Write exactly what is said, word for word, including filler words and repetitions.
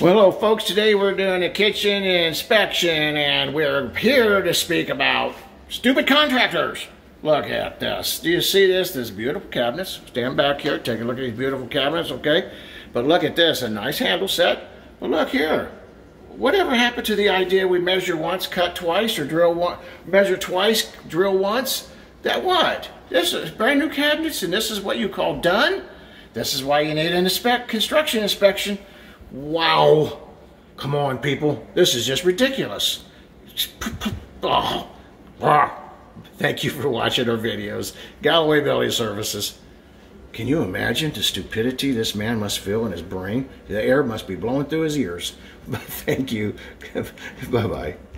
Well, folks, today we're doing a kitchen inspection, and we're here to speak about stupid contractors. Look at this. Do you see this? This beautiful cabinets. Stand back here, take a look at these beautiful cabinets, okay? But look at this, a nice handle set. But look here. Whatever happened to the idea we measure once, cut twice, or drill one, measure twice, drill once? That what? This is brand new cabinets, and this is what you call done? This is why you need an inspect construction inspection. Wow, come on people, this is just ridiculous. Oh. Oh. Thank you for watching our videos. Galloway Building Services. Can you imagine the stupidity this man must feel in his brain? The air must be blowing through his ears. Thank you. Bye-bye.